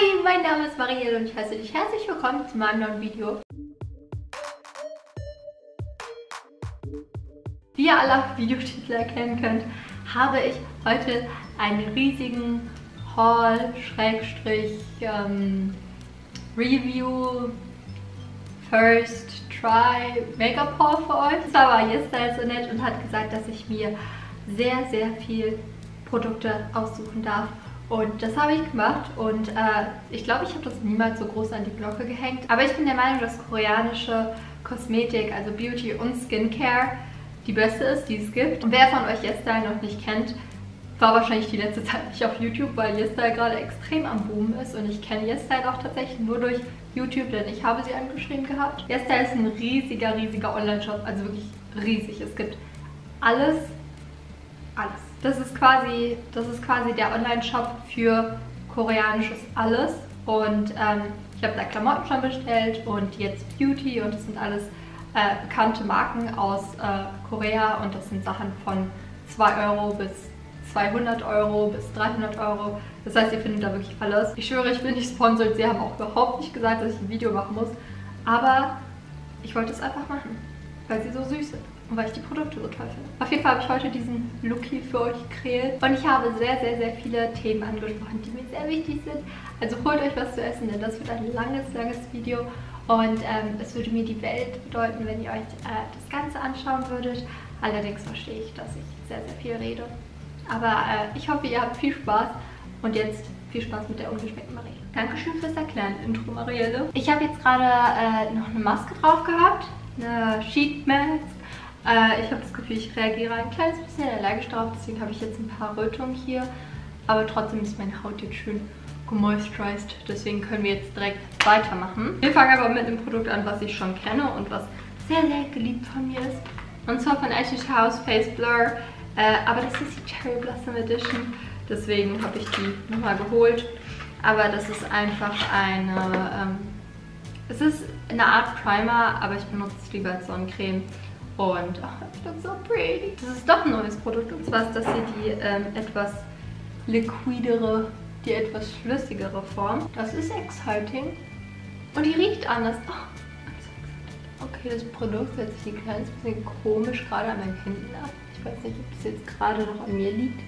Hi, mein Name ist Marielle und ich heiße dich herzlich willkommen zu meinem neuen Video. Wie ihr alle Videotitel erkennen könnt, habe ich heute einen riesigen Haul-Review First Try Make-up Haul für euch. Da war YesStyle so nett und hat gesagt, dass ich mir sehr, sehr viel Produkte aussuchen darf. Und das habe ich gemacht und ich glaube, ich habe das niemals so groß an die Glocke gehängt. Aber ich bin der Meinung, dass koreanische Kosmetik, also Beauty und Skincare, die beste ist, die es gibt. Und wer von euch YesStyle noch nicht kennt, war wahrscheinlich die letzte Zeit nicht auf YouTube, weil YesStyle gerade extrem am Boom ist. Und ich kenne YesStyle auch tatsächlich nur durch YouTube, denn ich habe sie angeschrieben gehabt. YesStyle ist ein riesiger Online-Shop, also wirklich riesig. Es gibt alles. Das ist quasi der Online-Shop für koreanisches Alles. Und ich habe da Klamotten schon bestellt und jetzt Beauty und das sind alles bekannte Marken aus Korea und das sind Sachen von 2 Euro bis 200 Euro bis 300 Euro. Das heißt, ihr findet da wirklich alles. Ich schwöre, ich bin nicht sponsored. Sie haben auch überhaupt nicht gesagt, dass ich ein Video machen muss. Aber ich wollte es einfach machen, weil sie so süß sind. Und weil ich die Produkte so toll finde. Auf jeden Fall habe ich heute diesen Look hier für euch kreiert. Und ich habe sehr viele Themen angesprochen, die mir sehr wichtig sind. Also holt euch was zu essen, denn das wird ein langes Video. Und es würde mir die Welt bedeuten, wenn ihr euch das Ganze anschauen würdet. Allerdings verstehe ich, dass ich sehr viel rede. Aber ich hoffe, ihr habt viel Spaß. Und jetzt viel Spaß mit der ungeschmeckten Marielle. Dankeschön fürs Erklären, Intro Marielle. Ich habe jetzt gerade noch eine Maske drauf gehabt. Eine Sheet Mask. Ich habe das Gefühl, ich reagiere ein kleines bisschen allergisch drauf, deswegen habe ich jetzt ein paar Rötungen hier. Aber trotzdem ist meine Haut jetzt schön gemoisturized, deswegen können wir jetzt direkt weitermachen. Wir fangen aber mit einem Produkt an, was ich schon kenne und was sehr geliebt von mir ist. Und zwar von Etude House Face Blur, aber das ist die Cherry Blossom Edition, deswegen habe ich die nochmal geholt. Aber das ist einfach eine, es ist eine Art Primer, aber ich benutze es lieber als Sonnencreme. Und ach, ich bin so pretty. Das ist doch ein neues Produkt. Und zwar ist das hier die etwas liquidere, die etwas flüssigere Form. Das ist exciting. Und die riecht anders. Oh, okay, das Produkt setzt sich ein kleines bisschen komisch gerade an meinen Händen ab. Ich weiß nicht, ob es jetzt gerade noch an mir liegt.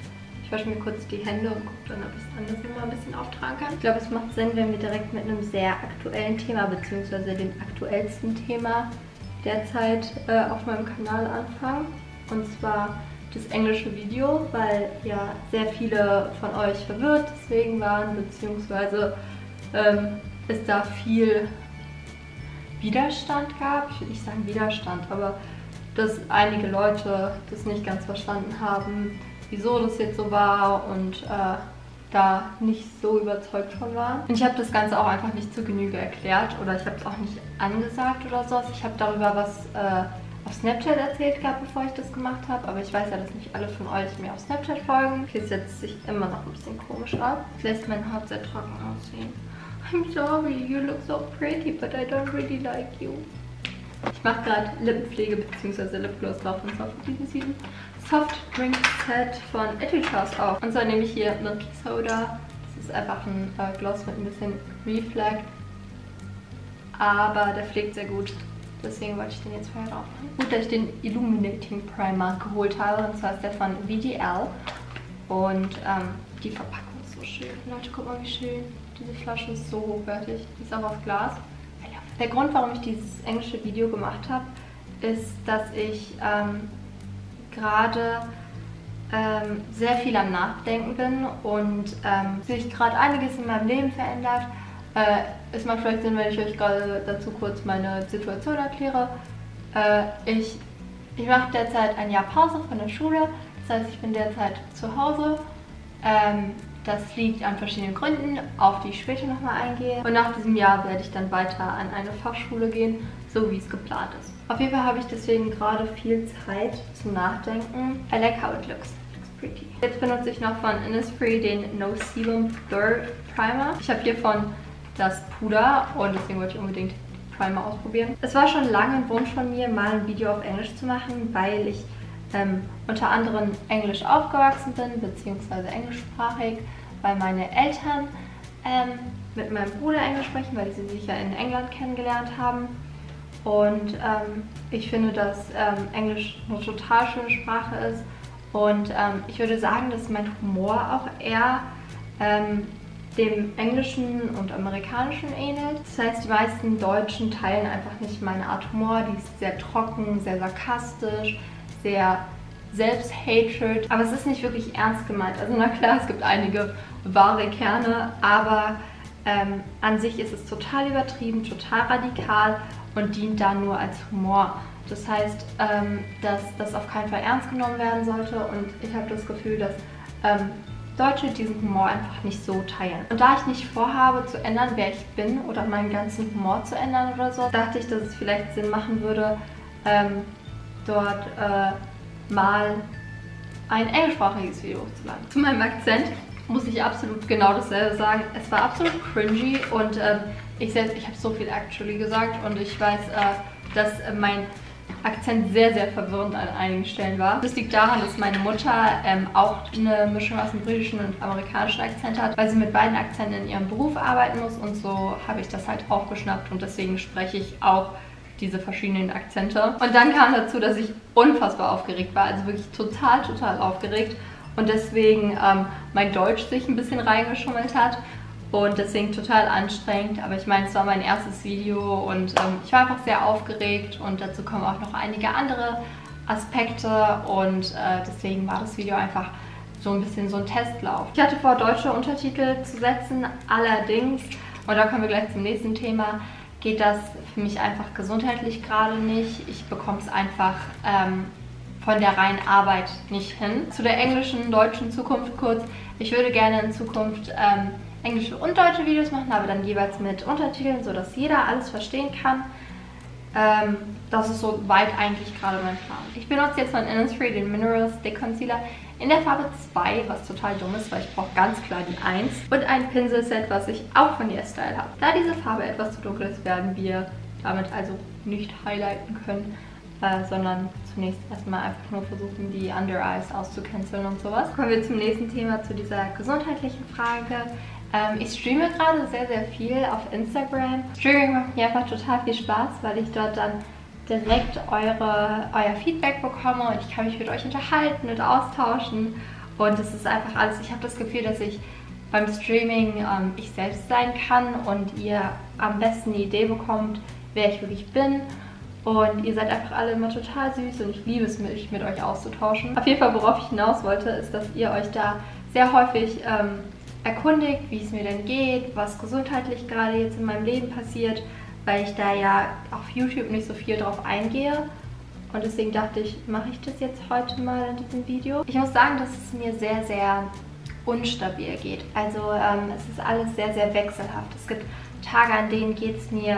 Ich wasche mir kurz die Hände und gucke dann, ob ich es anders immer ein bisschen auftragen kann. Ich glaube, es macht Sinn, wenn wir direkt mit einem sehr aktuellen Thema, beziehungsweise dem aktuellsten Thema derzeit auf meinem Kanal anfangen, und zwar das englische Video, weil ja sehr viele von euch verwirrt deswegen waren, beziehungsweise es da viel Widerstand gab. Ich will nicht sagen Widerstand, aber dass einige Leute das nicht ganz verstanden haben, wieso das jetzt so war und da nicht so überzeugt von war. Und ich habe das Ganze auch einfach nicht zu Genüge erklärt oder ich habe es auch nicht angesagt oder sowas. Ich habe darüber was auf Snapchat erzählt gehabt, bevor ich das gemacht habe, aber ich weiß ja, dass nicht alle von euch mir auf Snapchat folgen. Hier setzt sich immer noch ein bisschen komisch ab. Das lässt meine Haut sehr trocken aussehen. I'm sorry, you look so pretty, but I don't really like you. Ich mache gerade Lippenpflege bzw. Lipgloss drauf und zwar von diesem Soft Drink Set von Etude House auf. Und zwar nehme ich hier Milky Soda. Das ist einfach ein Gloss mit ein bisschen Reflect. Aber der pflegt sehr gut. Deswegen wollte ich den jetzt vorher drauf machen. Gut, dass ich den Illuminating Primer geholt habe. Und zwar ist der von VDL. Und die Verpackung ist so schön. Leute, guck mal, wie schön. Diese Flasche ist so hochwertig. Die ist auch auf Glas. Der Grund, warum ich dieses englische Video gemacht habe, ist, dass ich gerade sehr viel am Nachdenken bin und sich gerade einiges in meinem Leben verändert. Es macht vielleicht Sinn, wenn ich euch gerade dazu kurz meine Situation erkläre. Ich mache derzeit ein Jahr Pause von der Schule, das heißt, ich bin derzeit zu Hause. Das liegt an verschiedenen Gründen, auf die ich später nochmal eingehe. Und nach diesem Jahr werde ich dann weiter an eine Fachschule gehen, so wie es geplant ist. Auf jeden Fall habe ich deswegen gerade viel Zeit zum Nachdenken. I like how it looks. Looks pretty. Jetzt benutze ich noch von Innisfree den No Sebum Blur Primer. Ich habe hiervon das Puder und deswegen wollte ich unbedingt den Primer ausprobieren. Es war schon lange ein Wunsch von mir, mal ein Video auf Englisch zu machen, weil ich unter anderem Englisch aufgewachsen bin, beziehungsweise englischsprachig, weil meine Eltern mit meinem Bruder Englisch sprechen, weil sie sich ja in England kennengelernt haben. Und ich finde, dass Englisch eine total schöne Sprache ist. Und ich würde sagen, dass mein Humor auch eher dem englischen und amerikanischen ähnelt. Das heißt, die meisten Deutschen teilen einfach nicht meine Art Humor. Die ist sehr trocken, sehr sarkastisch, sehr Selbsthatred. Aber es ist nicht wirklich ernst gemeint. Also na klar, es gibt einige wahre Kerne, aber an sich ist es total übertrieben, total radikal und dient da nur als Humor. Das heißt, dass das auf keinen Fall ernst genommen werden sollte, und ich habe das Gefühl, dass Deutsche diesen Humor einfach nicht so teilen. Und da ich nicht vorhabe zu ändern, wer ich bin oder meinen ganzen Humor zu ändern oder so, dachte ich, dass es vielleicht Sinn machen würde, dort mal ein englischsprachiges Video hochzuladen. Zu meinem Akzent muss ich absolut genau dasselbe sagen. Es war absolut cringy und ich selbst, ich habe so viel actually gesagt, und ich weiß, dass mein Akzent sehr, sehr verwirrend an einigen Stellen war. Das liegt daran, dass meine Mutter auch eine Mischung aus dem britischen und amerikanischen Akzent hat, weil sie mit beiden Akzenten in ihrem Beruf arbeiten muss, und so habe ich das halt aufgeschnappt, und deswegen spreche ich auch diese verschiedenen Akzente. Und dann kam dazu, dass ich unfassbar aufgeregt war, also wirklich total, total aufgeregt, und deswegen mein Deutsch sich ein bisschen reingeschummelt hat. Und deswegen total anstrengend, aber ich meine, es war mein erstes Video und ich war einfach sehr aufgeregt, und dazu kommen auch noch einige andere Aspekte, und deswegen war das Video einfach so ein bisschen so ein Testlauf. Ich hatte vor, deutsche Untertitel zu setzen, allerdings, und da kommen wir gleich zum nächsten Thema, geht das für mich einfach gesundheitlich gerade nicht. Ich bekomme es einfach von der reinen Arbeit nicht hin. Zu der englischen, deutschen Zukunft kurz. Ich würde gerne in Zukunft englische und deutsche Videos machen, aber dann jeweils mit Untertiteln, sodass jeder alles verstehen kann. Das ist so weit eigentlich gerade mein Plan. Ich benutze jetzt von Innisfree den Mineral Stick Concealer in der Farbe 2, was total dumm ist, weil ich brauche ganz klar die 1. Und ein Pinselset, was ich auch von YesStyle habe. Da diese Farbe etwas zu dunkel ist, werden wir damit also nicht highlighten können, sondern zunächst erstmal einfach nur versuchen, die Under-Eyes auszucanceln und sowas. Kommen wir zum nächsten Thema, zu dieser gesundheitlichen Frage. Ich streame gerade sehr, sehr viel auf Instagram. Streaming macht mir einfach total viel Spaß, weil ich dort dann direkt euer Feedback bekomme, und ich kann mich mit euch unterhalten und austauschen. Und es ist einfach alles, ich habe das Gefühl, dass ich beim Streaming ich selbst sein kann und ihr am besten eine Idee bekommt, wer ich wirklich bin. Und ihr seid einfach alle immer total süß, und ich liebe es, mich mit euch auszutauschen. Auf jeden Fall, worauf ich hinaus wollte, ist, dass ihr euch da sehr häufig erkundigt, wie es mir denn geht, was gesundheitlich gerade jetzt in meinem Leben passiert, weil ich da ja auf YouTube nicht so viel drauf eingehe. Und deswegen dachte ich, mache ich das jetzt heute mal in diesem Video. Ich muss sagen, dass es mir sehr, sehr unstabil geht. Also es ist alles sehr, sehr wechselhaft. Es gibt Tage, an denen geht es mir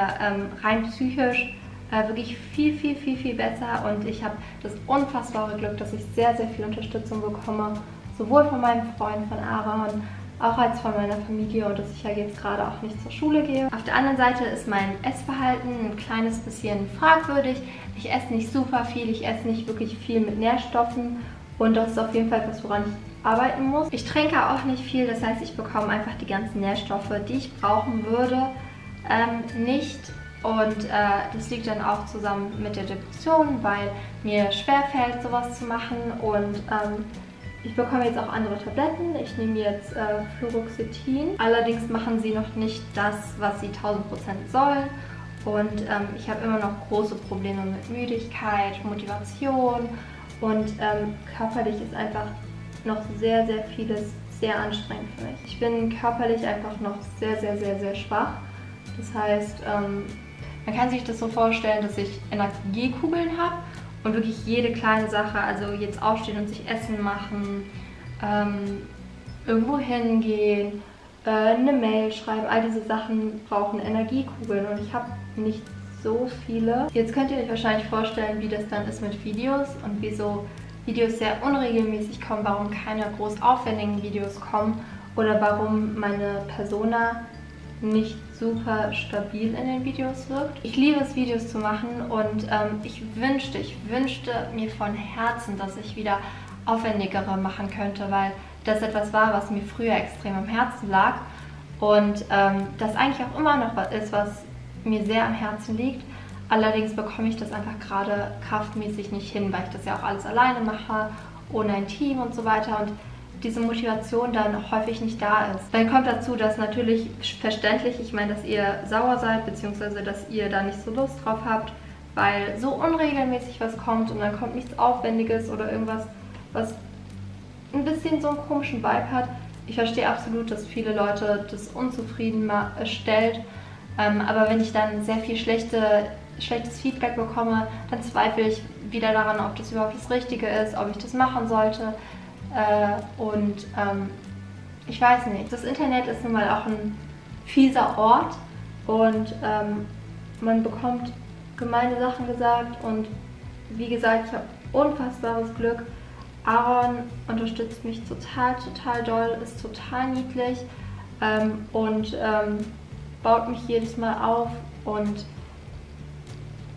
rein psychisch wirklich viel, viel, viel, viel besser, und ich habe das unfassbare Glück, dass ich sehr, sehr viel Unterstützung bekomme, sowohl von meinem Freund, von Aaron, auch als von meiner Familie, und dass ich ja jetzt gerade auch nicht zur Schule gehe. Auf der anderen Seite ist mein Essverhalten ein kleines bisschen fragwürdig. Ich esse nicht super viel, ich esse nicht wirklich viel mit Nährstoffen, und das ist auf jeden Fall etwas, woran ich arbeiten muss. Ich trinke auch nicht viel, das heißt, ich bekomme einfach die ganzen Nährstoffe, die ich brauchen würde, nicht. Und das liegt dann auch zusammen mit der Depression, weil mir schwerfällt, sowas zu machen. Und ich bekomme jetzt auch andere Tabletten. Ich nehme jetzt Fluoxetin. Allerdings machen sie noch nicht das, was sie 1000% sollen. Und ich habe immer noch große Probleme mit Müdigkeit, Motivation. Und körperlich ist einfach noch sehr, sehr vieles sehr anstrengend für mich. Ich bin körperlich einfach noch sehr, sehr, sehr, sehr schwach. Das heißt, man kann sich das so vorstellen, dass ich Energiekugeln habe und wirklich jede kleine Sache, also jetzt aufstehen und sich Essen machen, irgendwo hingehen, eine Mail schreiben, all diese Sachen brauchen Energiekugeln, und ich habe nicht so viele. Jetzt könnt ihr euch wahrscheinlich vorstellen, wie das dann ist mit Videos und wieso Videos sehr unregelmäßig kommen, warum keine groß aufwendigen Videos kommen oder warum meine Persona nicht super stabil in den Videos wirkt. Ich liebe es, Videos zu machen, und ich wünschte mir von Herzen, dass ich wieder aufwendigere machen könnte, weil das etwas war, was mir früher extrem am Herzen lag. Und das eigentlich auch immer noch was ist, was mir sehr am Herzen liegt. Allerdings bekomme ich das einfach gerade kraftmäßig nicht hin, weil ich das ja auch alles alleine mache, ohne ein Team und so weiter. Und diese Motivation dann häufig nicht da ist. Dann kommt dazu, dass natürlich verständlich, ich meine, dass ihr sauer seid, beziehungsweise dass ihr da nicht so Lust drauf habt, weil so unregelmäßig was kommt und dann kommt nichts Aufwendiges oder irgendwas, was ein bisschen so einen komischen Vibe hat. Ich verstehe absolut, dass viele Leute das unzufrieden stellt, aber wenn ich dann sehr viel schlechtes Feedback bekomme, dann zweifle ich wieder daran, ob das überhaupt das Richtige ist, ob ich das machen sollte. Ich weiß nicht, das Internet ist nun mal auch ein fieser Ort und man bekommt gemeine Sachen gesagt und wie gesagt, ich habe unfassbares Glück. Aaron unterstützt mich total doll, ist total niedlich baut mich jedes Mal auf und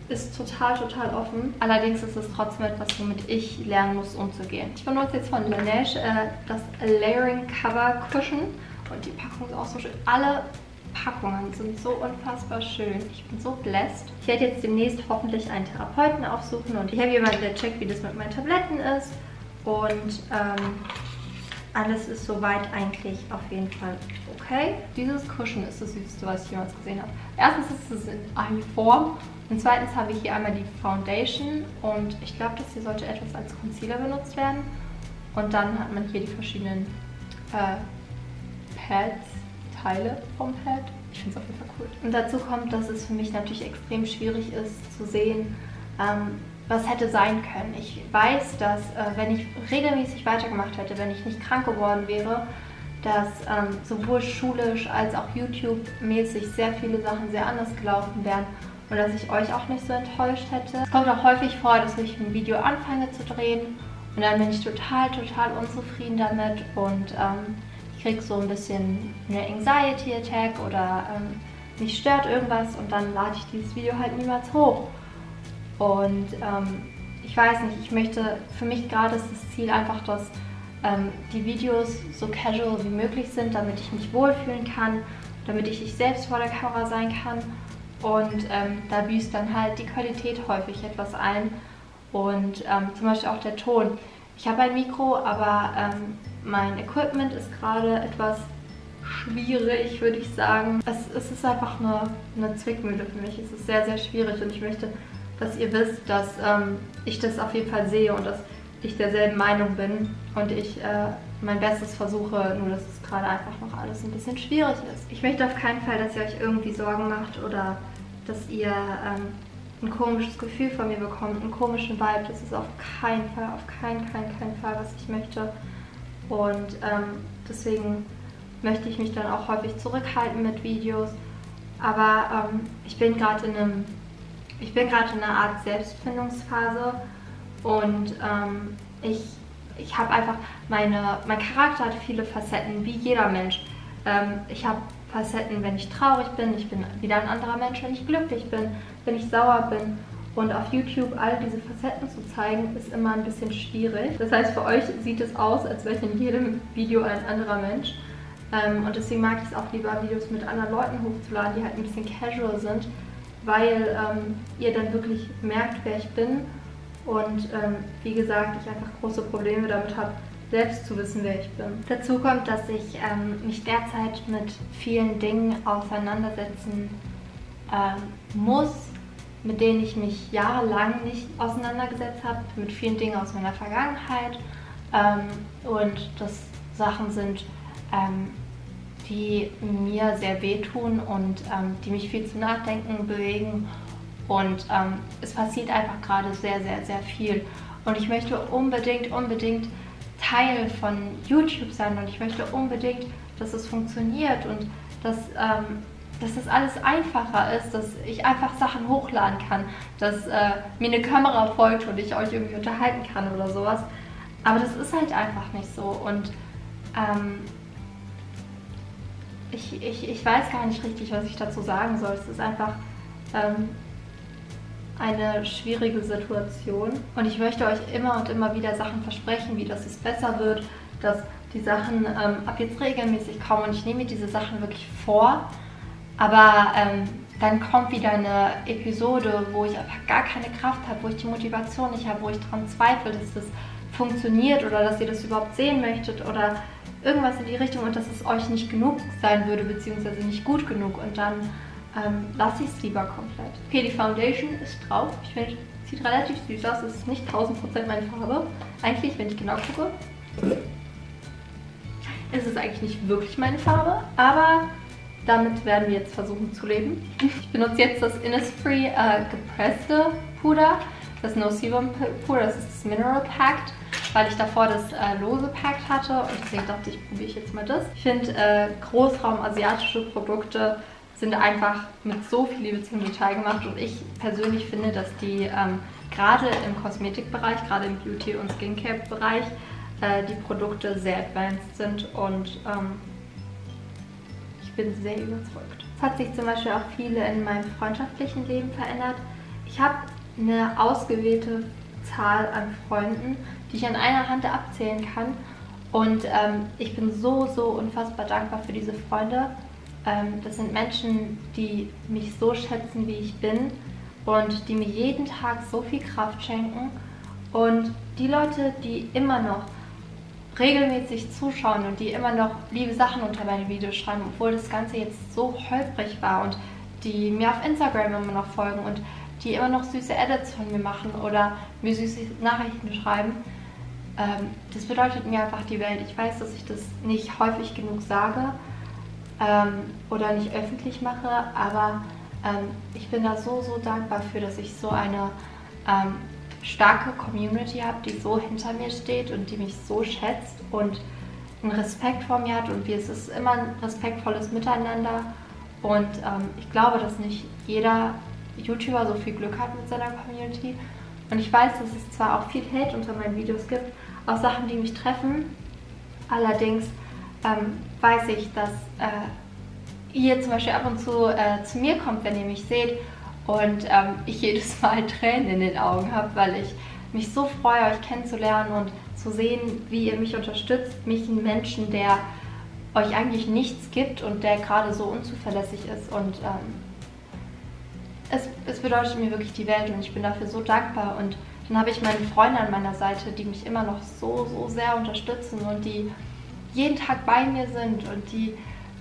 ist total offen. Allerdings ist es trotzdem etwas, womit ich lernen muss, umzugehen. Ich benutze jetzt von Laneige das Layering Cover Cushion und die Packung ist auch so schön. Alle Packungen sind so unfassbar schön. Ich bin so blessed. Ich werde jetzt demnächst hoffentlich einen Therapeuten aufsuchen und ich habe jemanden, der checkt, wie das mit meinen Tabletten ist. Und alles ist soweit eigentlich auf jeden Fall okay. Dieses Cushion ist das Süßeste, was ich jemals gesehen habe. Erstens ist es in Almiform. Und zweitens habe ich hier einmal die Foundation und ich glaube, das hier sollte etwas als Concealer benutzt werden. Und dann hat man hier die verschiedenen Pads, Teile vom Pad. Ich finde es auf jeden Fall cool. Und dazu kommt, dass es für mich natürlich extrem schwierig ist zu sehen, was hätte sein können. Ich weiß, dass wenn ich regelmäßig weitergemacht hätte, wenn ich nicht krank geworden wäre, dass sowohl schulisch als auch YouTube-mäßig sehr viele Sachen sehr anders gelaufen wären. Und dass ich euch auch nicht so enttäuscht hätte. Es kommt auch häufig vor, dass ich ein Video anfange zu drehen und dann bin ich total unzufrieden damit und ich kriege so ein bisschen eine Anxiety-Attack oder mich stört irgendwas und dann lade ich dieses Video halt niemals hoch. Und ich weiß nicht, ich möchte, für mich gerade ist das Ziel einfach, dass die Videos so casual wie möglich sind, damit ich mich wohlfühlen kann, damit ich selbst vor der Kamera sein kann. Und da büßt dann halt die Qualität häufig etwas ein und zum Beispiel auch der Ton. Ich habe ein Mikro, aber mein Equipment ist gerade etwas schwierig, würde ich sagen. Es ist einfach eine Zwickmühle für mich. Es ist sehr schwierig und ich möchte, dass ihr wisst, dass ich das auf jeden Fall sehe und dass ich derselben Meinung bin und ich mein Bestes versuche, nur dass es gerade einfach noch alles ein bisschen schwierig ist. Ich möchte auf keinen Fall, dass ihr euch irgendwie Sorgen macht oder dass ihr ein komisches Gefühl von mir bekommt, einen komischen Vibe. Das ist auf keinen Fall, auf keinen Fall, was ich möchte. Und deswegen möchte ich mich dann auch häufig zurückhalten mit Videos. Aber ich bin gerade in einer Art Selbstfindungsphase und ich habe einfach, mein Charakter hat viele Facetten, wie jeder Mensch. Ich habe Facetten, wenn ich traurig bin, ich bin wieder ein anderer Mensch, wenn ich glücklich bin, wenn ich sauer bin. Und auf YouTube all diese Facetten zu zeigen, ist immer ein bisschen schwierig. Das heißt, für euch sieht es aus, als wäre ich in jedem Video ein anderer Mensch. Und deswegen mag ich es auch lieber, Videos mit anderen Leuten hochzuladen, die halt ein bisschen casual sind, weil ihr dann wirklich merkt, wer ich bin. Und wie gesagt, ich einfach große Probleme damit habe, selbst zu wissen, wer ich bin. Dazu kommt, dass ich mich derzeit mit vielen Dingen auseinandersetzen muss, mit denen ich mich jahrelang nicht auseinandergesetzt habe, mit vielen Dingen aus meiner Vergangenheit. Und das Sachen sind, die mir sehr wehtun und die mich viel zum Nachdenken bewegen. Und es passiert einfach gerade sehr viel. Und ich möchte unbedingt Teil von YouTube sein und ich möchte unbedingt, dass es funktioniert und dass das alles einfacher ist, dass ich einfach Sachen hochladen kann, dass mir eine Kamera folgt und ich euch irgendwie unterhalten kann oder sowas. Aber das ist halt einfach nicht so und ich weiß gar nicht richtig, was ich dazu sagen soll. Es ist einfach eine schwierige Situation und ich möchte euch immer und immer wieder Sachen versprechen, wie dass es besser wird, dass die Sachen ab jetzt regelmäßig kaum und ich nehme mir diese Sachen wirklich vor, aber dann kommt wieder eine Episode, wo ich einfach gar keine Kraft habe, wo ich die Motivation nicht habe, wo ich daran zweifle, dass das funktioniert oder dass ihr das überhaupt sehen möchtet oder irgendwas in die Richtung und dass es euch nicht genug sein würde, beziehungsweise nicht gut genug und dann lasse ich es lieber komplett. Okay, die Foundation ist drauf. Ich finde, sieht relativ süß aus. Es ist nicht 1000% meine Farbe. Eigentlich, wenn ich genau gucke, ist es eigentlich nicht wirklich meine Farbe, aber damit werden wir jetzt versuchen zu leben. Ich benutze jetzt das Innisfree gepresste Puder, das No Sebum Puder, das ist das Mineral Packed, weil ich davor das lose Packed hatte und deswegen dachte ich, probiere ich jetzt mal das. Ich finde, großraumasiatische Produkte sind einfach mit so viel Liebe zum Detail gemacht und ich persönlich finde, dass die gerade im Kosmetikbereich, gerade im Beauty- und Skincare-Bereich die Produkte sehr advanced sind und ich bin sehr überzeugt. Es hat sich zum Beispiel auch viel in meinem freundschaftlichen Leben verändert. Ich habe eine ausgewählte Zahl an Freunden, die ich an einer Hand abzählen kann und ich bin so, so unfassbar dankbar für diese Freunde. Das sind Menschen, die mich so schätzen, wie ich bin und die mir jeden Tag so viel Kraft schenken und die Leute, die immer noch regelmäßig zuschauen und die immer noch liebe Sachen unter meine Videos schreiben, obwohl das Ganze jetzt so holprig war und die mir auf Instagram immer noch folgen und die immer noch süße Edits von mir machen oder mir süße Nachrichten schreiben, das bedeutet mir einfach die Welt. Ich weiß, dass ich das nicht häufig genug sage oder nicht öffentlich mache, aber ich bin da so, so dankbar für, dass ich so eine starke Community habe, die so hinter mir steht und die mich so schätzt und einen Respekt vor mir hat und es ist immer ein respektvolles Miteinander und ich glaube, dass nicht jeder YouTuber so viel Glück hat mit seiner Community und ich weiß, dass es zwar auch viel Hate unter meinen Videos gibt, auch Sachen, die mich treffen, allerdings weiß ich, dass ihr zum Beispiel ab und zu mir kommt, wenn ihr mich seht und ich jedes Mal Tränen in den Augen habe, weil ich mich so freue, euch kennenzulernen und zu sehen, wie ihr mich unterstützt, mich einen Menschen, der euch eigentlich nichts gibt und der gerade so unzuverlässig ist und es bedeutet mir wirklich die Welt und ich bin dafür so dankbar und dann habe ich meine Freunde an meiner Seite, die mich immer noch so, so sehr unterstützen und die jeden Tag bei mir sind und die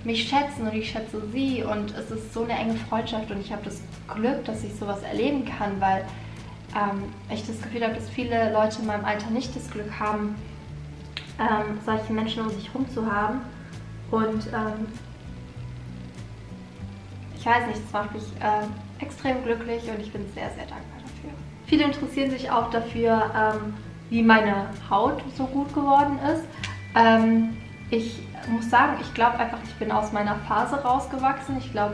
mich schätzen und ich schätze sie und es ist so eine enge Freundschaft und ich habe das Glück, dass ich sowas erleben kann, weil ich das Gefühl habe, dass viele Leute in meinem Alter nicht das Glück haben, solche Menschen um sich herum zu haben und ich weiß nicht, das macht mich extrem glücklich und ich bin sehr, sehr dankbar dafür. Viele interessieren sich auch dafür, wie meine Haut so gut geworden ist. Ich muss sagen, ich glaube einfach, ich bin aus meiner Phase rausgewachsen. Ich glaube,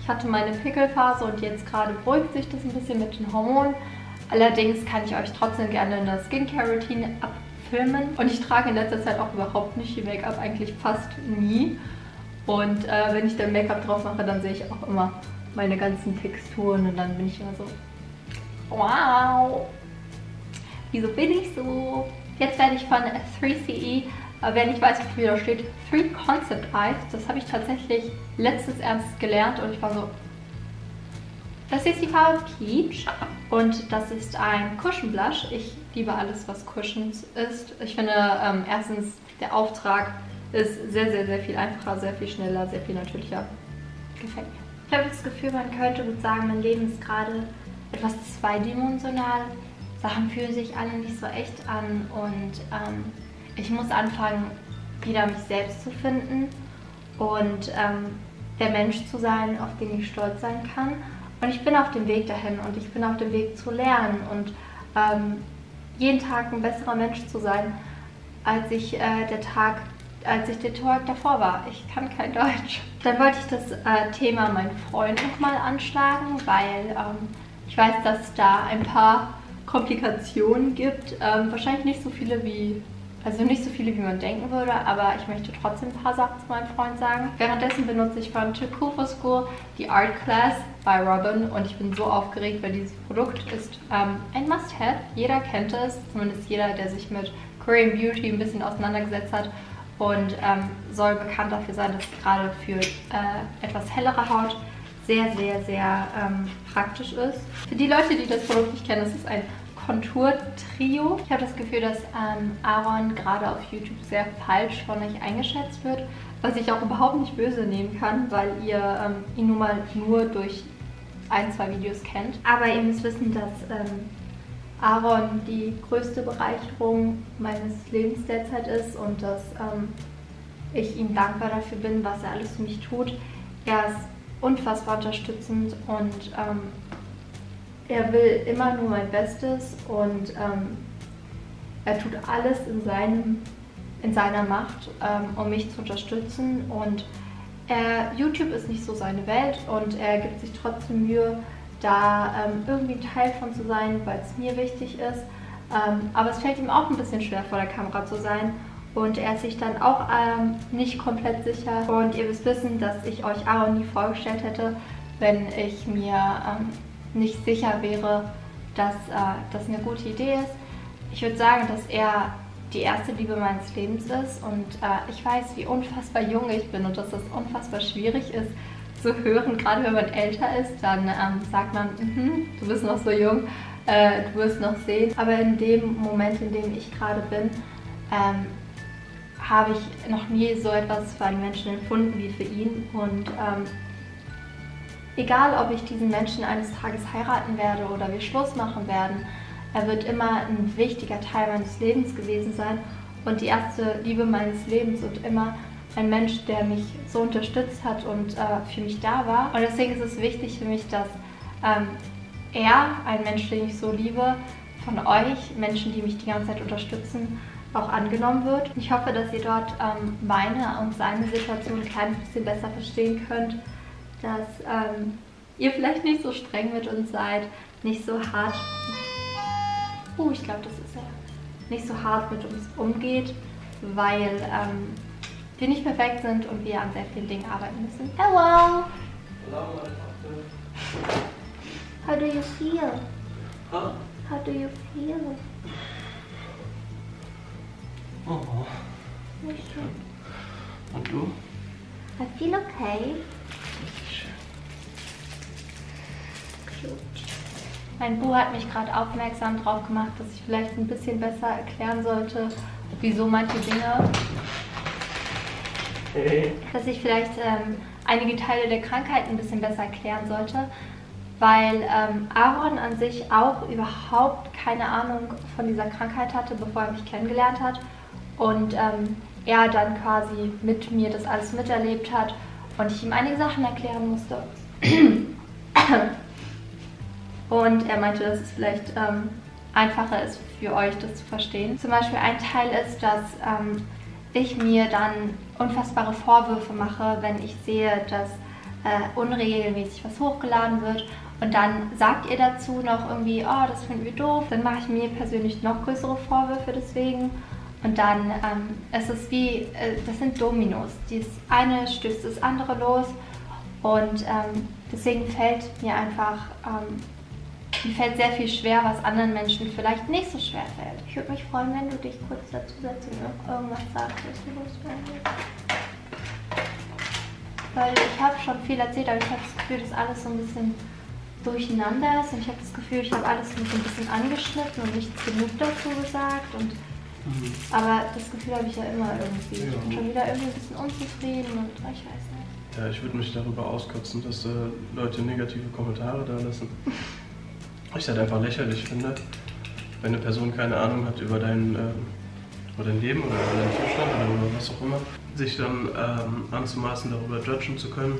ich hatte meine Pickelphase und jetzt gerade beruhigt sich das ein bisschen mit den Hormonen. Allerdings kann ich euch trotzdem gerne eine Skincare-Routine abfilmen. Und ich trage in letzter Zeit auch überhaupt nicht viel Make-up, eigentlich fast nie. Und wenn ich dann Make-up drauf mache, dann sehe ich auch immer meine ganzen Texturen und dann bin ich immer so, wow, wieso bin ich so? Jetzt werde ich von 3CE, wer nicht weiß, wofür da steht, 3 Concept Eyes. Das habe ich tatsächlich letztens erst gelernt und ich war so, das ist die Farbe Peach und das ist ein Cushion Blush. Ich liebe alles, was Cushions ist. Ich finde, erstens, der Auftrag ist sehr, sehr, sehr viel einfacher, sehr viel schneller, sehr viel natürlicher. Gefällt mir. Ich habe das Gefühl, man könnte gut sagen, mein Leben ist gerade etwas zweidimensional. Sachen fühlen sich alle nicht so echt an und ich muss anfangen, wieder mich selbst zu finden und der Mensch zu sein, auf den ich stolz sein kann. Und ich bin auf dem Weg dahin und ich bin auf dem Weg zu lernen und jeden Tag ein besserer Mensch zu sein, als ich den Tag davor war. Ich kann kein Deutsch. Dann wollte ich das Thema mein Freund nochmal anschlagen, weil ich weiß, dass da ein paar Komplikationen gibt. Wahrscheinlich nicht so viele wie, man denken würde, aber ich möchte trotzdem ein paar Sachen zu meinem Freund sagen. Währenddessen benutze ich von Too Cool for School die Art Class bei Robin und ich bin so aufgeregt, weil dieses Produkt ist ein Must-Have. Jeder kennt es, zumindest jeder, der sich mit Korean Beauty ein bisschen auseinandergesetzt hat und soll bekannt dafür sein, dass es gerade für etwas hellere Haut sehr, sehr, sehr praktisch ist. Für die Leute, die das Produkt nicht kennen, es ist ein Kontur-Trio. Ich habe das Gefühl, dass Aaron gerade auf YouTube sehr falsch von euch eingeschätzt wird, was ich auch überhaupt nicht böse nehmen kann, weil ihr ihn nun mal nur durch ein, zwei Videos kennt. Aber ihr müsst wissen, dass Aaron die größte Bereicherung meines Lebens derzeit ist und dass ich ihm dankbar dafür bin, was er alles für mich tut. Er ist unfassbar unterstützend und er will immer nur mein Bestes und er tut alles in seiner Macht, um mich zu unterstützen, und YouTube ist nicht so seine Welt und er gibt sich trotzdem Mühe, da irgendwie ein Teil von zu sein, weil es mir wichtig ist. Aber es fällt ihm auch ein bisschen schwer, vor der Kamera zu sein, und er ist sich dann auch nicht komplett sicher. Und ihr müsst wissen, dass ich euch Aaron nie vorgestellt hätte, wenn ich mir nicht sicher wäre, dass das eine gute Idee ist. Ich würde sagen, dass er die erste Liebe meines Lebens ist, und ich weiß, wie unfassbar jung ich bin und dass das unfassbar schwierig ist zu hören, gerade wenn man älter ist, dann sagt man, du bist noch so jung, du wirst noch sehen. Aber in dem Moment, in dem ich gerade bin, habe ich noch nie so etwas für einen Menschen empfunden wie für ihn, und egal, ob ich diesen Menschen eines Tages heiraten werde oder wir Schluss machen werden, er wird immer ein wichtiger Teil meines Lebens gewesen sein und die erste Liebe meines Lebens und immer ein Mensch, der mich so unterstützt hat und für mich da war. Und deswegen ist es wichtig für mich, dass er, ein Mensch, den ich so liebe, von euch, Menschen, die mich die ganze Zeit unterstützen, auch angenommen wird. Ich hoffe, dass ihr dort meine und seine Situation ein kleines bisschen besser verstehen könnt, dass ihr vielleicht nicht so streng mit uns seid, nicht so hart. Ich glaube, das ist er. Nicht so hart mit uns umgeht, weil wir nicht perfekt sind und wir an sehr vielen Dingen arbeiten müssen. Hello! Hello, my doctor. How do you feel? Huh? How do you feel? Oh. Okay. Und du? I feel okay. Cute. Mein Bu hat mich gerade aufmerksam drauf gemacht, dass ich vielleicht ein bisschen besser erklären sollte, wieso manche Dinge, dass ich vielleicht einige Teile der Krankheit ein bisschen besser erklären sollte, weil Aaron an sich auch überhaupt keine Ahnung von dieser Krankheit hatte, bevor er mich kennengelernt hat, und er dann quasi mit mir das alles miterlebt hat und ich ihm einige Sachen erklären musste. Und er meinte, dass es vielleicht einfacher ist für euch, das zu verstehen. Zum Beispiel ein Teil ist, dass ich mir dann unfassbare Vorwürfe mache, wenn ich sehe, dass unregelmäßig was hochgeladen wird. Und dann sagt ihr dazu noch irgendwie, oh, das finden wir doof. Dann mache ich mir persönlich noch größere Vorwürfe deswegen. Und dann ist es wie, das sind Dominos. Das eine stößt das andere los. Und deswegen fällt mir einfach... mir fällt sehr viel schwer, was anderen Menschen vielleicht nicht so schwer fällt. Ich würde mich freuen, wenn du dich kurz dazu setzt und noch irgendwas sagst, was du loswerden willst. Weil ich habe schon viel erzählt, aber ich habe das Gefühl, dass alles so ein bisschen durcheinander ist. Und ich habe das Gefühl, ich habe alles so ein bisschen angeschnitten und nichts genug dazu gesagt. Und aber das Gefühl habe ich ja immer irgendwie. Ja. Ich bin schon wieder irgendwie ein bisschen unzufrieden und ich weiß nicht. Ja, ich würde mich darüber auskotzen, dass Leute negative Kommentare da lassen. Ich es halt einfach lächerlich finde, wenn eine Person keine Ahnung hat über dein Leben oder über deinen Zustand oder was auch immer, sich dann anzumaßen, darüber judgen zu können,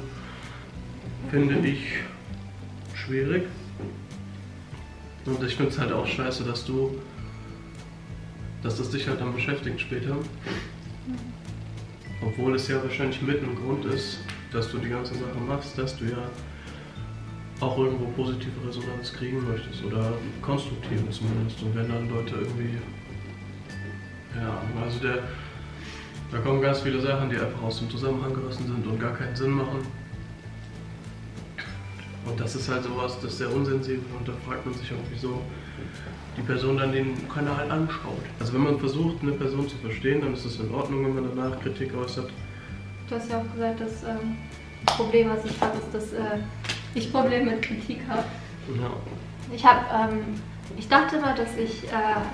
finde ich schwierig. Und ich finde es halt auch scheiße, dass das dich halt dann beschäftigt später. Obwohl es ja wahrscheinlich mit einem Grund ist, dass du die ganze Sache machst, dass du ja auch irgendwo positive Resonanz kriegen möchtest oder konstruktive zumindest. Und wenn dann Leute irgendwie, ja, also da kommen ganz viele Sachen, die einfach aus dem Zusammenhang gerissen sind und gar keinen Sinn machen. Und das ist halt sowas, das ist sehr unsensibel und da fragt man sich auch, wieso die Person dann den Kanal anschaut. Also wenn man versucht, eine Person zu verstehen, dann ist das in Ordnung, wenn man danach Kritik äußert. Du hast ja auch gesagt, dass das Problem, was ich habe, ist, dass ich Probleme mit Kritik habe. Ja. Ich dachte mal, dass ich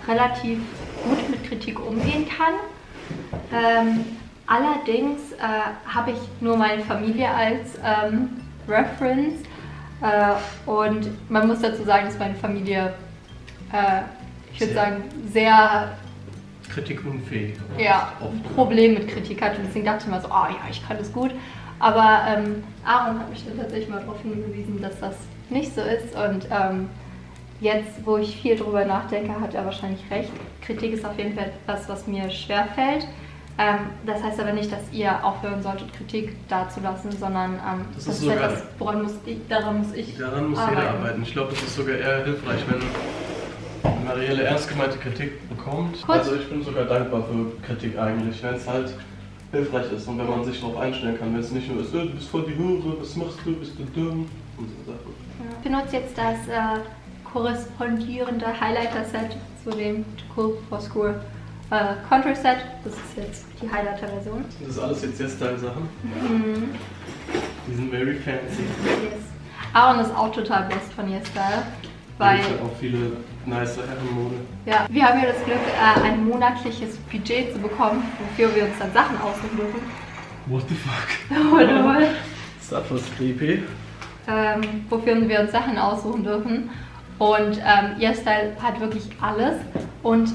relativ gut mit Kritik umgehen kann. Allerdings habe ich nur meine Familie als Reference. Und man muss dazu sagen, dass meine Familie, ich würde sagen, sehr kritikunfähig. Ja, oft Problem mit Kritik hat. Und deswegen dachte ich mal so, ah ja, ich kann das gut. Aber Aaron hat mich dann tatsächlich mal darauf hingewiesen, dass das nicht so ist. Und jetzt, wo ich viel drüber nachdenke, hat er wahrscheinlich recht. Kritik ist auf jeden Fall etwas, was mir schwerfällt. Das heißt aber nicht, dass ihr aufhören solltet, Kritik dazulassen, sondern das ist etwas, halt daran muss jeder arbeiten. Ich glaube, das ist sogar eher hilfreich, wenn man reelle, ernst gemeinte Kritik bekommt. Kurz. Also ich bin sogar dankbar für Kritik eigentlich, wenn es halt hilfreich ist und wenn man sich darauf einstellen kann, wenn es nicht nur ist, du bist voll die Hure, was machst du, bist du dumm und so Sachen. Ja. Ich benutze jetzt das korrespondierende Highlighter-Set zu dem Too Cool for School Contour Set, das ist jetzt die Highlighter-Version. Das ist alles jetzt YesStyle-Sachen. Mhm. Die sind very fancy. Yes. Aaron ist auch total best von YesStyle. Weil es auch viele nice Herrenmode. Ja, wir haben ja das Glück, ein monatliches Budget zu bekommen, wofür wir uns dann Sachen aussuchen dürfen. What the fuck? Oder? Das was creepy. Wofür wir uns Sachen aussuchen dürfen. Und YesStyle hat wirklich alles. Und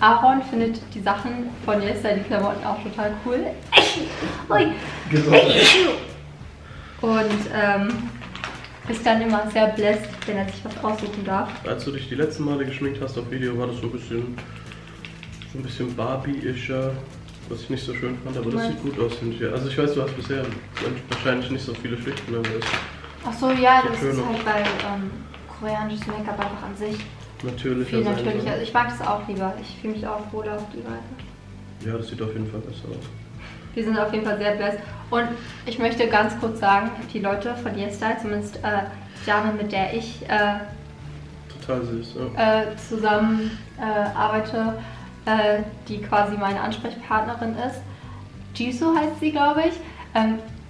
Aaron findet die Sachen von YesStyle, die Klamotten, auch total cool. Ui. Und ist dann immer sehr bläst, wenn er sich was aussuchen darf. Als du dich die letzten Male geschminkt hast auf Video, war das so ein bisschen Barbie-ischer, was ich nicht so schön fand, aber das sieht gut aus, finde ich. Also ich weiß, du hast bisher wahrscheinlich nicht so viele Schichten, aber das ist halt bei koreanisches Make-up einfach an sich. Viel natürlicher. Also ich mag das auch lieber. Ich fühle mich auch wohler auf die Weise. Ja, das sieht auf jeden Fall besser aus. Die sind auf jeden Fall sehr blessed. Und ich möchte ganz kurz sagen, die Leute von YesStyle, zumindest die Dame, mit der ich zusammen arbeite, die quasi meine Ansprechpartnerin ist. Jisoo heißt sie, glaube ich.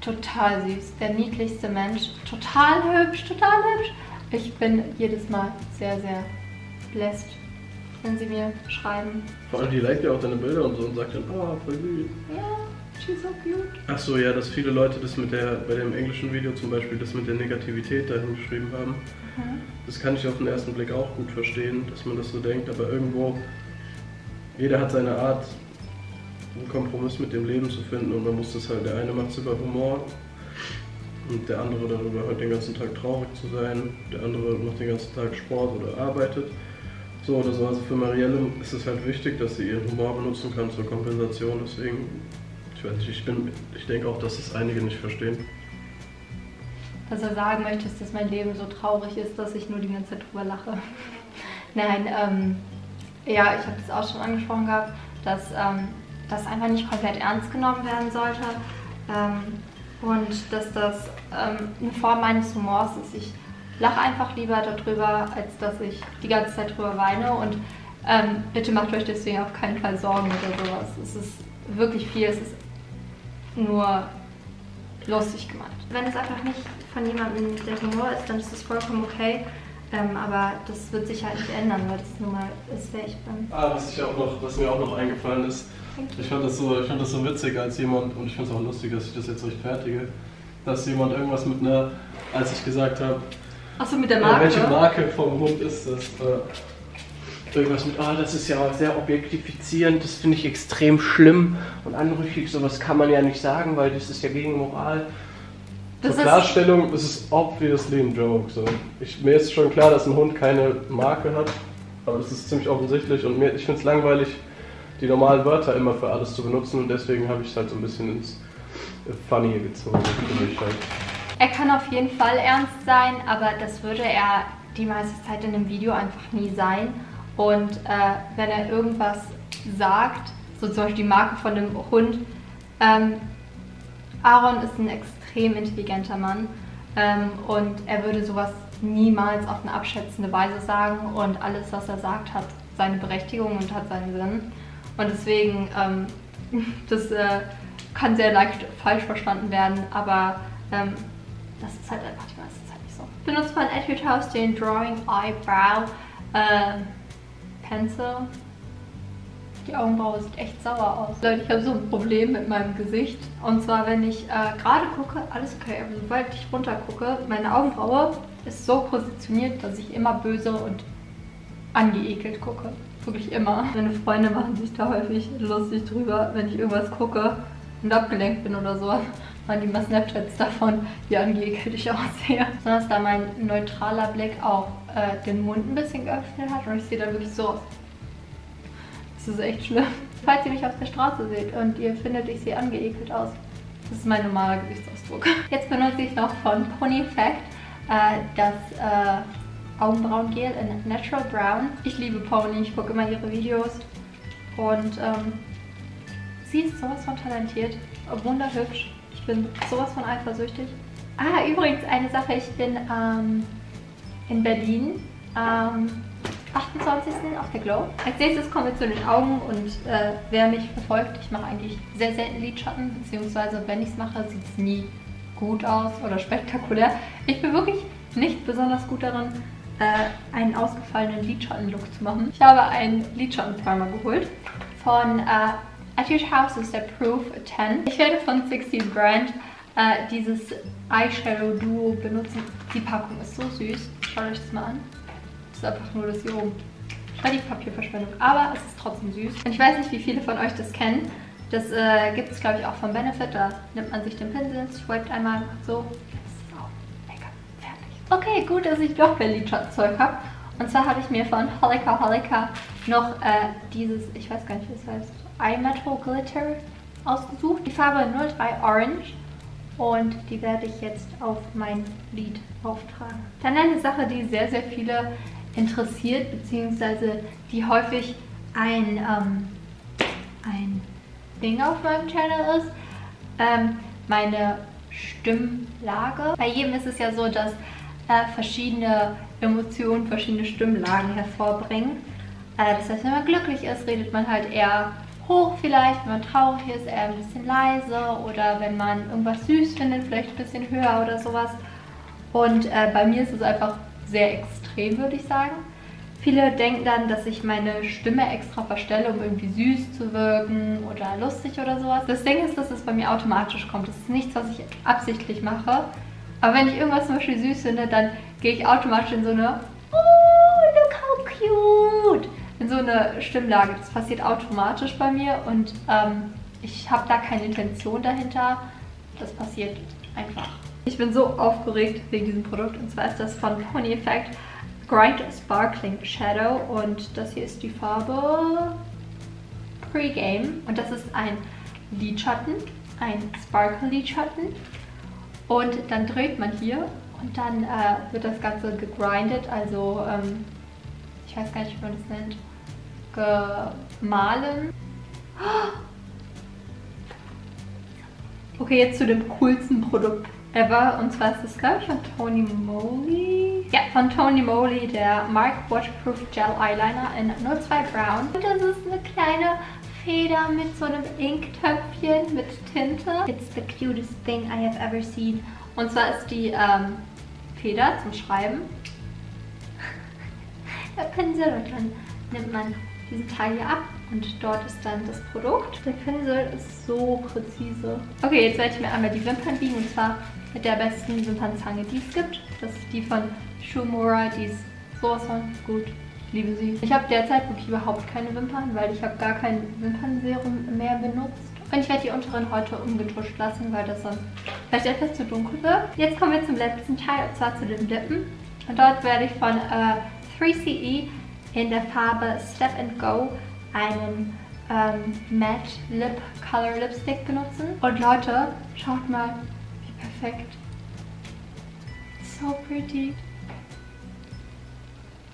Total süß, der niedlichste Mensch. Total hübsch, total hübsch. Ich bin jedes Mal sehr, sehr blessed, wenn sie mir schreiben. Vor allem, die liked ja auch deine Bilder und so und sagt dann, ah, voll süß. Ja. She's so cute. Ach so, ja, dass viele Leute das bei dem englischen Video zum Beispiel, das mit der Negativität dahin geschrieben haben. Mhm. Das kann ich auf den ersten Blick auch gut verstehen, dass man das so denkt, aber irgendwo, jeder hat seine Art, einen Kompromiss mit dem Leben zu finden und man muss das halt, der eine macht es über Humor und der andere darüber, halt den ganzen Tag traurig zu sein, der andere macht den ganzen Tag Sport oder arbeitet. So oder so, also für Marielle ist es halt wichtig, dass sie ihren Humor benutzen kann zur Kompensation, deswegen. Ich denke auch, dass es einige nicht verstehen. Dass er sagen möchte, dass mein Leben so traurig ist, dass ich nur die ganze Zeit drüber lache. Nein, ja, ich habe das auch schon angesprochen gehabt, dass das einfach nicht komplett ernst genommen werden sollte. Und dass das eine Form meines Humors ist. Ich lache einfach lieber darüber, als dass ich die ganze Zeit drüber weine. Und bitte macht euch deswegen auf keinen Fall Sorgen oder sowas. Es ist wirklich viel, es ist nur lustig gemacht. Wenn es einfach nicht von jemandem der Humor ist, dann ist es vollkommen okay. Aber das wird sich halt nicht ändern, weil das nun mal ist, wer ich bin. Was mir auch noch eingefallen ist, ich fand das so witzig, als jemand, und ich finde es auch lustig, dass ich das jetzt rechtfertige, dass jemand irgendwas mit einer, als ich gesagt habe, achso, mit der Marke? Welche Marke vom Hund ist das? Irgendwas mit, das ist ja sehr objektifizierend, das finde ich extrem schlimm und anrüchig, sowas kann man ja nicht sagen, weil das ist ja gegen Moral. Zur Klarstellung, das ist obviously ein Joke. So. Mir ist schon klar, dass ein Hund keine Marke hat, aber das ist ziemlich offensichtlich und ich finde es langweilig, die normalen Wörter immer für alles zu benutzen und deswegen habe ich es halt so ein bisschen ins Funny gezogen. Er kann auf jeden Fall ernst sein, aber das würde er die meiste Zeit in einem Video einfach nie sein. Und wenn er irgendwas sagt, so zum Beispiel die Marke von einem Hund, Aaron ist ein extrem intelligenter Mann Und er würde sowas niemals auf eine abschätzende Weise sagen und alles, was er sagt, hat seine Berechtigung und hat seinen Sinn. Und deswegen, das kann sehr leicht falsch verstanden werden, aber das ist halt einfach die meiste Zeit nicht so. Benutzt von Etude House den Drawing Eyebrow Pencil. Die Augenbraue sieht echt sauer aus. Leute, ich habe so ein Problem mit meinem Gesicht. Und zwar, wenn ich gerade gucke, alles okay, aber sobald ich runter gucke, meine Augenbraue ist so positioniert, dass ich immer böse und angeekelt gucke. Wirklich immer. Meine Freunde machen sich da häufig lustig drüber, wenn ich irgendwas gucke und abgelenkt bin oder so. Machen die mal Snapchats davon, wie angeekelt ich aussehe. Besonders da mein neutraler Blick auch den Mund ein bisschen geöffnet hat und ich sehe da wirklich so aus. Das ist echt schlimm. Falls ihr mich auf der Straße seht und ihr findet, ich sehe angeekelt aus, das ist mein normaler Gesichtsausdruck. Jetzt benutze ich noch von Pony Effect das Augenbrauengel in Natural Brown. Ich liebe Pony, ich gucke immer ihre Videos und sie ist sowas von talentiert, wunderhübsch. Ich bin sowas von eifersüchtig. Ah, übrigens eine Sache, ich bin in Berlin am 28. auf der Glow. Als nächstes kommen wir zu den Augen und wer mich verfolgt, ich mache eigentlich sehr selten Lidschatten, beziehungsweise wenn ich es mache, sieht es nie gut aus oder spektakulär. Ich bin wirklich nicht besonders gut darin, einen ausgefallenen Lidschatten-Look zu machen. Ich habe einen Lidschatten-Primer geholt von Etude House, ist der Proof 10. Ich werde von 3CE Brand dieses Eyeshadow-Duo benutzen. Die Packung ist so süß. Schaut euch das mal an. Das ist einfach nur das hier oben. Die Papierverschwendung. Aber es ist trotzdem süß. Und ich weiß nicht, wie viele von euch das kennen. Das gibt es, glaube ich, auch von Benefit. Da nimmt man sich den Pinsel, swiped einmal so. Das ist auch lecker. Fertig. Okay, gut, dass ich doch mehr Lidschattenzeug habe. Und zwar habe ich mir von Holika Holika noch dieses, ich weiß gar nicht, wie es heißt, Eye Metal Glitter ausgesucht. Die Farbe 03 Orange. Und die werde ich jetzt auf mein Lid auftragen. Dann eine Sache, die sehr, sehr viele interessiert, beziehungsweise die häufig ein Ding auf meinem Channel ist, meine Stimmlage. Bei jedem ist es ja so, dass verschiedene Emotionen verschiedene Stimmlagen hervorbringen. Das heißt, wenn man glücklich ist, redet man halt eher hoch vielleicht, wenn man traurig ist, eher ein bisschen leise oder wenn man irgendwas süß findet, vielleicht ein bisschen höher oder sowas. Und bei mir ist es einfach sehr extrem, würde ich sagen. Viele denken dann, dass ich meine Stimme extra verstelle, um irgendwie süß zu wirken oder lustig oder sowas. Das Ding ist, dass es bei mir automatisch kommt. Das ist nichts, was ich absichtlich mache. Aber wenn ich irgendwas zum Beispiel süß finde, dann gehe ich automatisch in so eine "Oh, look how cute!" in so eine Stimmlage. Das passiert automatisch bei mir und ich habe da keine Intention dahinter. Das passiert einfach. Ich bin so aufgeregt wegen diesem Produkt, und zwar ist das von Pony Effect Grind Sparkling Shadow und das hier ist die Farbe Pre-Game und das ist ein Lidschatten, ein Sparkle Lidschatten und dann dreht man hier und dann wird das Ganze gegrindet, also ich weiß gar nicht, wie man das nennt, gemahlen. Okay, jetzt zu dem coolsten Produkt ever. Und zwar ist das, glaube ich, von Tony Moly. Ja, von Tony Moly, der Mark Waterproof Gel Eyeliner in 02 Brown. Und das ist eine kleine Feder mit so einem Inktöpfchen mit Tinte. It's the cutest thing I have ever seen. Und zwar ist die Feder zum Schreiben. Der Pinsel und dann nimmt man diesen Teil hier ab und dort ist dann das Produkt. Der Pinsel ist so präzise. Okay, jetzt werde ich mir einmal die Wimpern biegen und zwar mit der besten Wimpernzange, die es gibt. Das ist die von Shumura, die ist sowas von gut. Ich liebe sie. Ich habe derzeit wirklich überhaupt keine Wimpern, weil ich habe gar kein Wimpernserum mehr benutzt. Und ich werde die unteren heute umgetuscht lassen, weil das sonst vielleicht etwas zu dunkel wird. Jetzt kommen wir zum letzten Teil und zwar zu den Lippen. Und dort werde ich von 3CE in der Farbe Step & Go einen Matte Lip Color Lipstick benutzen. Und Leute, schaut mal, wie perfekt. So pretty.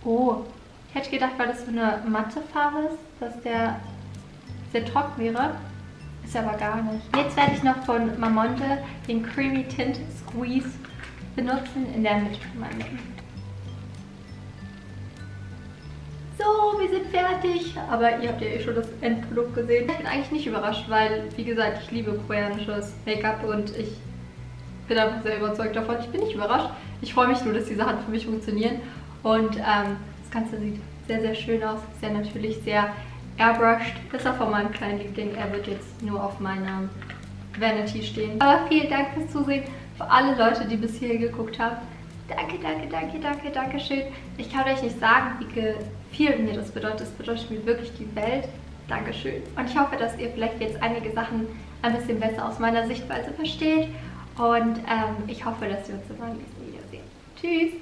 Oh, ich hätte gedacht, weil das so eine matte Farbe ist, dass der sehr trocken wäre. Ist aber gar nicht. Jetzt werde ich noch von Mamonde den Creamy Tint Squeeze benutzen in der Mischkommando. So, wir sind fertig. Aber ihr habt ja eh schon das Endprodukt gesehen. Ich bin eigentlich nicht überrascht, weil, wie gesagt, ich liebe koreanisches Make-up und ich bin einfach sehr überzeugt davon. Ich bin nicht überrascht. Ich freue mich nur, dass die Sachen für mich funktionieren. Und das Ganze sieht sehr, sehr schön aus. Sehr natürlich, sehr airbrushed. Das war von meinem kleinen Liebling. Er wird jetzt nur auf meiner Vanity stehen. Aber vielen Dank fürs Zusehen. Für alle Leute, die bis hier geguckt haben. Danke, danke, danke, danke, danke schön. Ich kann euch nicht sagen, wie viel mir das bedeutet. Es bedeutet mir wirklich die Welt. Dankeschön. Und ich hoffe, dass ihr vielleicht jetzt einige Sachen ein bisschen besser aus meiner Sichtweise versteht. Und ich hoffe, dass wir uns in meinem nächsten Video sehen. Tschüss!